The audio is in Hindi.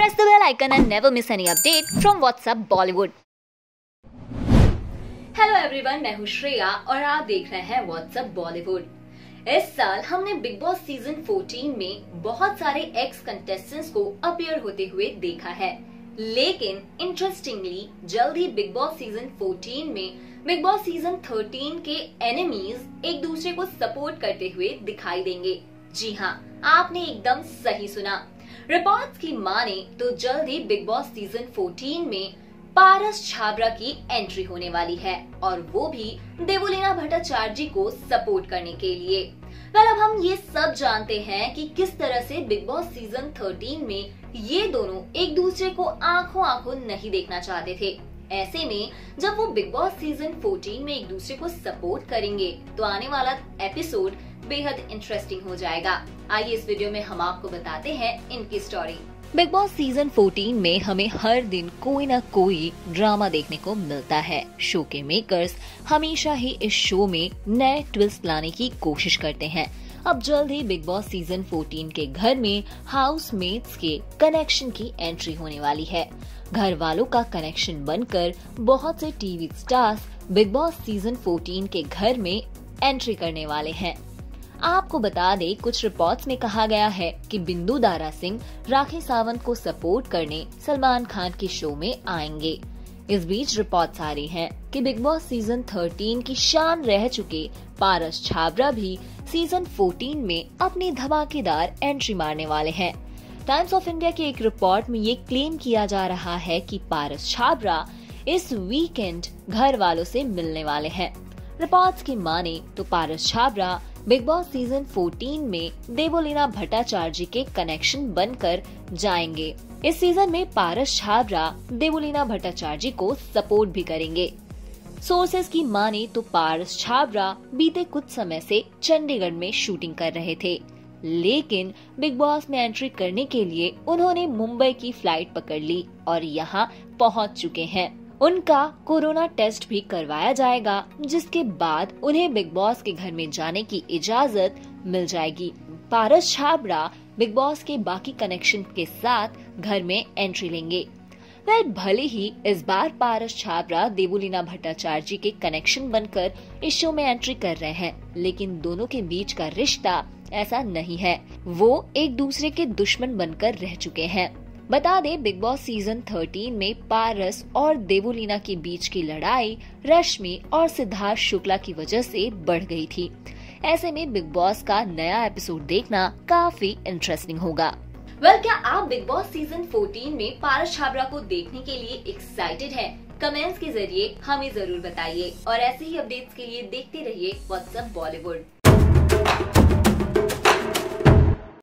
press the bell icon and never miss any update from WhatsApp Bollywood. Hello everyone, मैं हूँ श्रेया और आप देख रहे हैं WhatsApp Bollywood. इस साल हमने बिग बॉस सीजन 14 में बहुत सारे एक्स कंटेस्टेंट्स को अपीयर होते हुए देखा है, लेकिन इंटरेस्टिंगली जल्दी बिग बॉस सीजन 14 में बिग बॉस सीजन 13 के एनिमीज एक दूसरे को सपोर्ट करते हुए दिखाई देंगे. जी हाँ, आपने एकदम सही सुना. रिपोर्ट्स की माने तो जल्दी बिग बॉस सीजन 14 में पारस छाबरा की एंट्री होने वाली है और वो भी देवोलीना भट्टाचार्य को सपोर्ट करने के लिए. वेल, अब हम ये सब जानते हैं कि किस तरह से बिग बॉस सीजन 13 में ये दोनों एक दूसरे को आंखों आंखों नहीं देखना चाहते थे. ऐसे में जब वो बिग बॉस सीजन 14 में एक दूसरे को सपोर्ट करेंगे तो आने वाला एपिसोड बेहद इंटरेस्टिंग हो जाएगा. आइए इस वीडियो में हम आपको बताते हैं इनकी स्टोरी. बिग बॉस सीजन 14 में हमें हर दिन कोई ना कोई ड्रामा देखने को मिलता है. शो के मेकर्स हमेशा ही इस शो में नए ट्विस्ट लाने की कोशिश करते हैं. अब जल्द ही बिग बॉस सीजन 14 के घर में हाउसमेट्स के कनेक्शन की एंट्री होने वाली है. घर वालों का कनेक्शन बनकर बहुत से TV stars Bigg Boss season 14 के घर में एंट्री करने वाले हैं. आपको बता दें, कुछ रिपोर्ट्स में कहा गया है कि बिंदु दारा सिंह राखी सावंत को सपोर्ट करने सलमान खान के शो में आएंगे. इस बीच रिपोर्ट्स आ रही हैं कि बिग बॉस सीजन 13 की शान रह चुके पारस छाबरा भी सीजन 14 में अपनी धमाकेदार एंट्री मारने वाले हैं. टाइम्स ऑफ इंडिया की एक रिपोर्ट में ये क्लेम किया जा रहा है कि पारस छाबरा इस वीकेंड घर वालों से मिलने वाले हैं. रिपोर्ट्स की माने तो Paras Chhabra Bigg Boss season 14 में देवोलीना भट्टाचार्य के कनेक्शन बनकर जाएंगे. इस सीजन में पारस छाबरा देवोलीना भट्टाचार्य को सपोर्ट भी करेंगे. सोर्सेस की माने तो पारस छाबरा बीते कुछ समय से चंडीगढ़ में शूटिंग कर रहे थे, लेकिन बिग बॉस में एंट्री करने के लिए उन्होंने मुंबई की फ्लाइट पकड़ ली और यहाँ पहुँच चुके हैं. उनका कोरोना टेस्ट भी करवाया जाएगा, जिसके बाद उन्हें बिग बॉस के घर में जाने की इजाजत मिल जाएगी. पारस छाबरा बिग बॉस के बाकी कनेक्शन के साथ घर में एंट्री लेंगे. वह भले ही इस बार पारस छाबरा देवोलीना भट्टाचार्य के कनेक्शन बनकर इस शो में एंट्री कर रहे हैं, लेकिन दोनों के बीच का रिश्ता ऐसा नहीं है. वो एक दूसरे के दुश्मन बनकर रह चुके हैं. बता दें, बिग बॉस सीजन 13 में पारस और देवोलीना के बीच की लड़ाई रश्मि और सिद्धार्थ शुक्ला की वजह से बढ़ गई थी. ऐसे में बिग बॉस का नया एपिसोड देखना काफी इंटरेस्टिंग होगा. वेल, क्या आप बिग बॉस सीजन 14 में पारस छाबरा को देखने के लिए एक्साइटेड हैं? कमेंट्स के जरिए हमें जरूर बताइए और ऐसे ही अपडेट्स के लिए देखते रहिए व्हाट्सएप बॉलीवुड.